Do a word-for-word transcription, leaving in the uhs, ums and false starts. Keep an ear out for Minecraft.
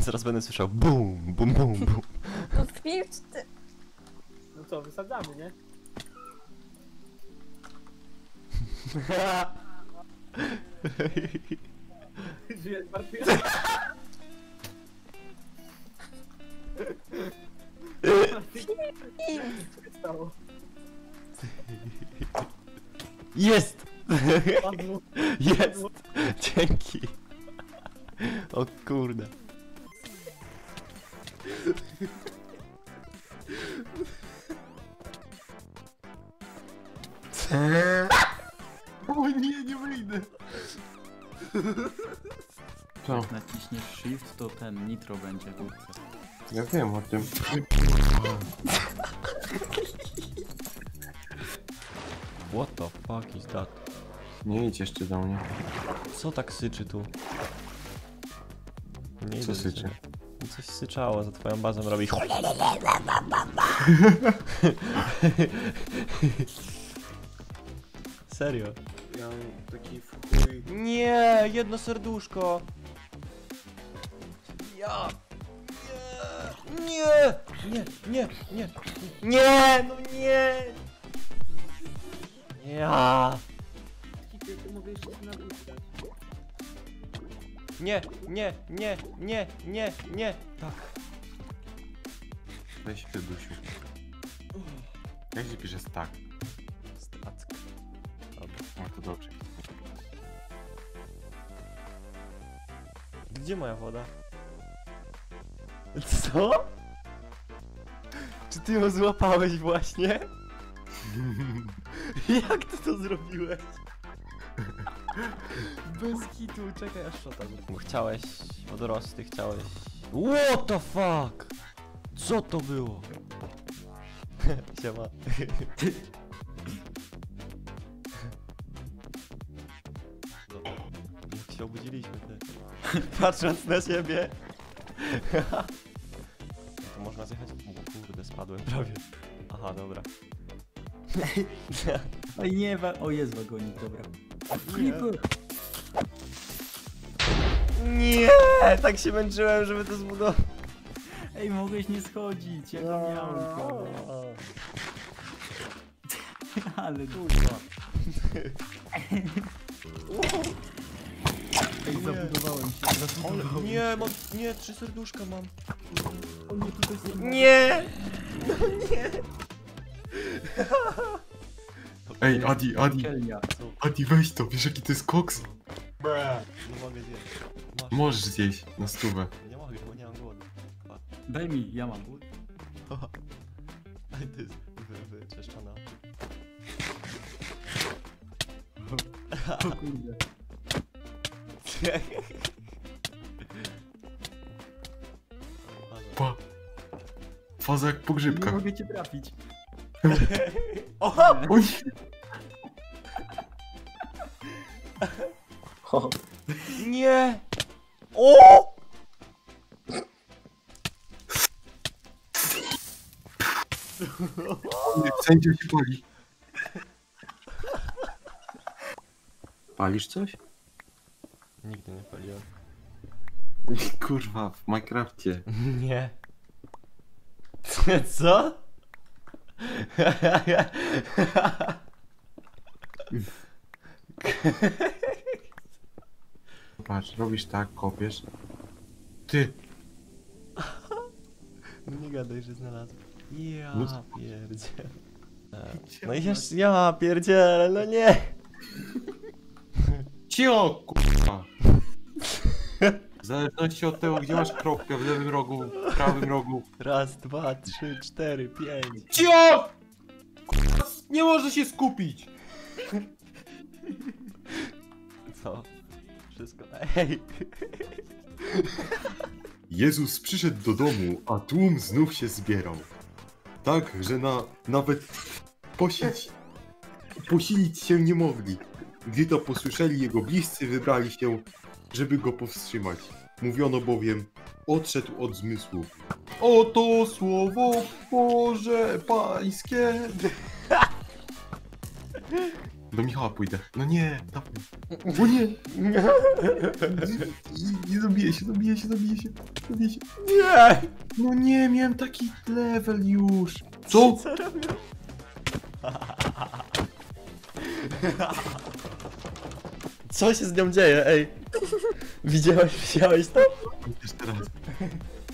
Zaraz będę słyszał BUM, BUM, BUM, BUM. No milcz ty. No co, wysadzamy, nie? Jest! Jest! Dzięki! O kurde! O nie, nie wyjdę! Co? Jak naciśniesz shift, to ten nitro będzie. Ja wiem o tym. What the fuck is that? Nie idź jeszcze do mnie. Co tak syczy tu? Nie Co syczy? Coś syczało, za twoją bazą robi. Serio? Ja taki w chuj... Nie, jedno serduszko! Ja! Nie! Nie! Nie! Nie! Nie! Nie! No nie! Ja! Nie, nie, nie, nie, nie, nie, tak. Weź wydusił. Jak się pisze stack? Stack. Dobra, no to dobrze. Gdzie moja woda? Co? Czy ty ją złapałeś właśnie? Jak ty to zrobiłeś? Bez kitu, czekaj aż szota. Chciałeś wodorosty, chciałeś... What the fuck? Co to było? Siema. Jak się obudziliśmy te... Patrząc na siebie. To można zjechać? O kurde, spadłem prawie. Aha, dobra. O nie, wa o jest wagonik, dobra. Creeper! Nie, tak się męczyłem, żeby to zbudować. Ej, mogłeś nie schodzić, ja to miałem. Ale kurwa. Ej, zabudowałem się. Zabudowałem. Nie, mam, nie, trzy serduszka mam. O nie, tutaj są... Nie! No nie! Ej, Adi, Adi, Adi, weź to, wiesz jaki to jest koks? Nie mogę zjeść. Masz. Możesz zjeść, na stówę. Nie mogę, bo nie mam głodu. Daj mi, ja mam głód. Ej, to jest wyczyszczona. O kurde. Pa. Faza jak po grzybkach. Nie mogę cię trafić. Oha! Uj! Nie! O! Nie, sędzia się pali. Palisz coś? Nigdy nie paliłem. Kurwa, w Minecrafcie. Nie. Co? Patrz, robisz tak, kopiesz. Ty! Nie gadaj, że znalazłem. Ja pierdziel. No i jeszcze ja pierdziel, no nie! Cio kurwa! W zależności od tego, gdzie masz kropkę, w lewym rogu, w prawym rogu. Raz, dwa, trzy, cztery, pięć. Cio! Kurwa, nie może się skupić! Co? Wszystko. Ej! Jezus przyszedł do domu, a tłum znów się zbierał. Tak, że na, nawet posić, posilić się nie mogli. Gdy to posłyszeli jego bliscy, wybrali się, żeby go powstrzymać. Mówiono bowiem, odszedł od zmysłu. Oto słowo Boże Pańskie. Do Michała pójdę. No nie, dawaj. O nie. Nie zabiję się, zabiję się, zabiję się, zabiję się. Nie. No nie, miałem taki level już. Co? Co robię? Co się z nią dzieje, ej? Widziałeś, widziałeś to? Jeszcze raz.